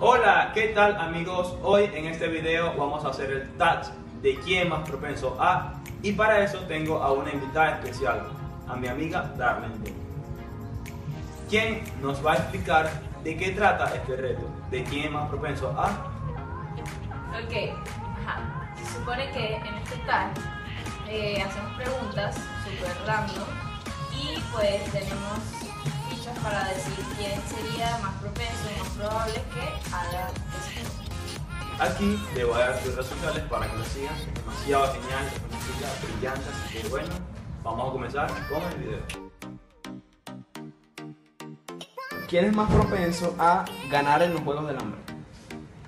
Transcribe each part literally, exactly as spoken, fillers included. Hola, ¿qué tal amigos? Hoy en este video vamos a hacer el tag de quién más propenso a, y para eso tengo a una invitada especial, a mi amiga Darlene Day, quien nos va a explicar de qué trata este reto, de quién más propenso a. Ok, ajá. Se supone que en este tag eh, hacemos preguntas super random y pues tenemos para decir quién sería más propenso y más probable que haga esto. Aquí te voy a dar tus redes sociales para que lo sigan. Es demasiado genial, es una chica brillante, así que bueno, vamos a comenzar con el video. ¿Quién es más propenso a ganar en los Juegos del Hambre?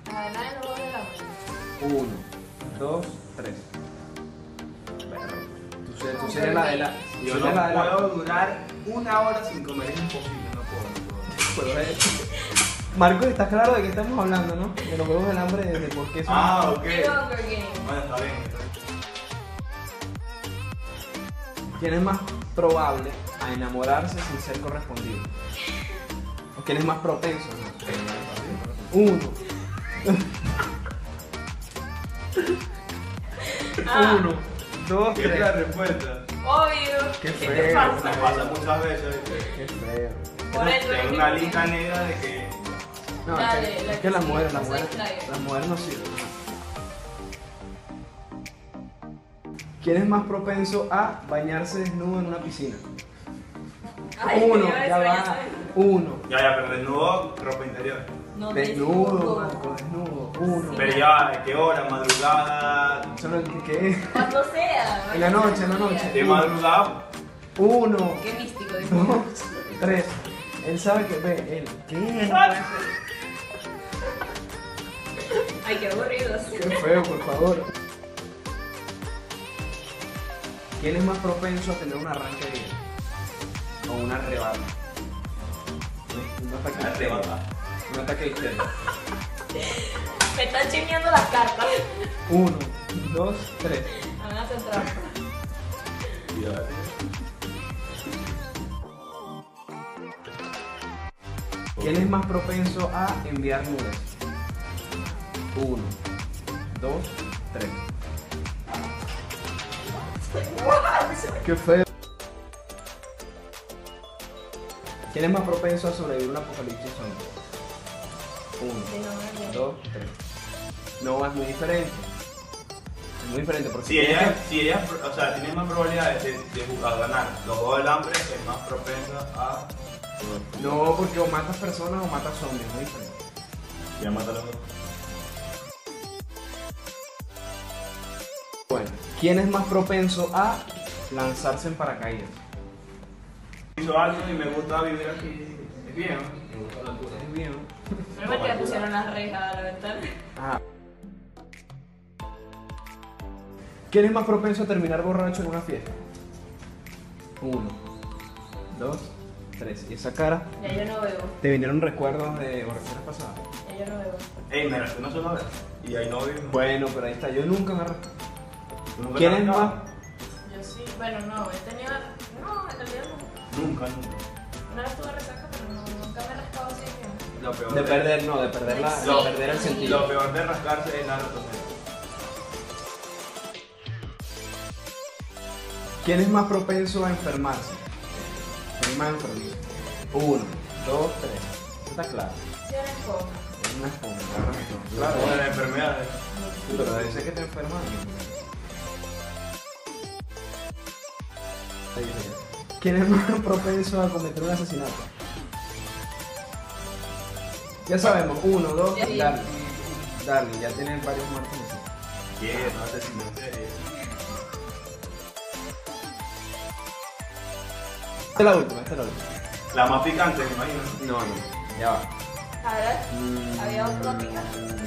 A ganar en los Juegos del Hambre. Uno, dos, tres. Tú serías la de la... Yo no puedo durar una hora sin comer, es imposible, no puedo. No puedo. Marco, ¿estás claro de qué estamos hablando, no? De los Juegos del Hambre, de por qué son... Ah, ok. Bueno, está bien. ¿Quién es más probable a enamorarse sin ser correspondido? ¿O quién es más propenso? ¿No? Uno. Ah. Uno, dos, tres. ¿Qué es la respuesta? Obvio. Qué feo. ¿Qué te pasa? Me pasa muchas veces. Qué feo. Por eso es una lista negra de que... No, dale, es que, la es que las mujeres, las mujeres, las mujeres no sirven. ¿Quién es más propenso a bañarse desnudo en una piscina? Ay, uno, ya va. Uno. Ya, ya, pero desnudo, ropa interior. No, desnudo, Marco, desnudo, uno. Sí. Pero ya, ¿qué hora? ¿Madrugada? ¿Qué? Cuando sea. En la noche, en la noche. ¿De madrugada? Uno. Qué místico. Dos, tres. Él sabe que ve, él. ¿Qué? Ay, qué aburrido. Qué feo, por favor. ¿Quién es más propenso a tener un arranque de vida? O una arrebata. Una arrebata. Un ataque externo. Me están chismeando las cartas. Uno, dos, tres. Me van a hacer trampa. ¿Quién es más propenso a enviar nudes? Uno, dos, tres. ¡Qué feo! ¿Quién es más propenso a sobrevivir un apocalipsis zombie? uno, dos, tres. No, es muy diferente. Es muy diferente porque... Si ella, si ella o sea, tiene más probabilidades de, de jugar a ganar los Juegos del Hambre, es más propensa a... No, porque o matas personas o matas zombies, muy diferente. Ya mata a los dos. Bueno, ¿quién es más propenso a lanzarse en paracaídas? Hizo algo y me gusta vivir aquí. Es bien, me gusta la altura. Es bien. No me quedé, pusieron las rejas a la ventana. Ah. ¿Quién es más propenso a terminar borracho en una fiesta? Uno, dos, tres. ¿Y esa cara? Ya yo no veo. ¿Te vinieron recuerdos de borracheras pasadas? Ya yo no veo. Ey, me arrastré una sola vez. Y ahí no veo. Bueno, pero ahí está. Yo nunca me arrastré. ¿Quién es más? Yo sí. Bueno, no. He tenido... No, en realidad no. Nunca, nunca. Una vez tuve resaca, pero no, nunca me he rascado así. Lo peor de, de perder, no, de perder, la, sí, de perder el sí. sentido. Lo peor de rascarse es la rotonera. ¿Quién es más propenso a enfermarse? ¿Quién más enfermizo? Uno, dos, tres. ¿Está claro? Sí, una esponja. Es una esponja, claro. Claro, la enfermedad. Pero dice que te enfermas. ¿Quién es más propenso a cometer un asesinato? Ya sabemos, uno, dos, sí. Darle. Darle, ya tienen varios muertos. ¿Qué? Yeah, no te Esta es la última, esta es la última. La más picante, me imagino. No, no, ya va. A ver, mm. había otro picante.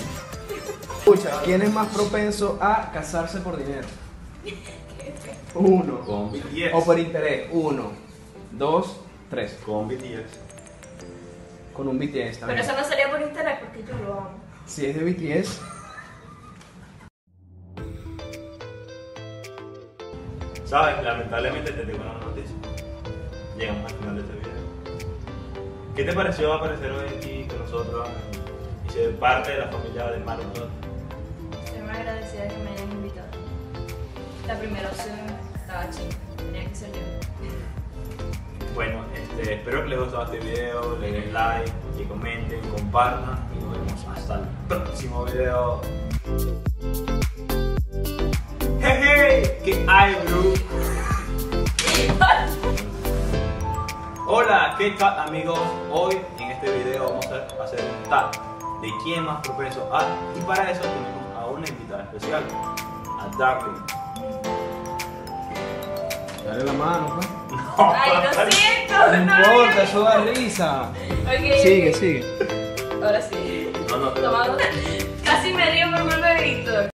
Escucha, ¿quién es más propenso a casarse por dinero? Uno. Con B T S. O por interés. Uno, dos, tres. Con B T S. Con un B T S también. Pero eso no sería por internet porque yo lo amo. Si es de B T S. Sabes, lamentablemente te tengo una noticia. Llegamos al final de este video. ¿Qué te pareció aparecer hoy aquí con nosotros y ser parte de la familia de Mark Blogger. Estoy muy agradecida de que me hayan invitado. La primera opción estaba chingada, tenía que ser yo. Bueno, este, espero que les haya gustado este video, le den like, que comenten, compartan y nos vemos hasta el próximo video. ¡Hey, hey! ¿Qué hay, bro? Hola, ¿qué tal, amigos? Hoy en este video vamos a hacer un tag de quién más propenso a, y para eso tenemos a una invitada especial, a Darlene. Dale la mano, pues. No, ay, lo siento. No importa, eso da risa. Okay, sigue, okay. sigue. Ahora sí. No, no, no. Tomando. Casi me río por mal de Víctor.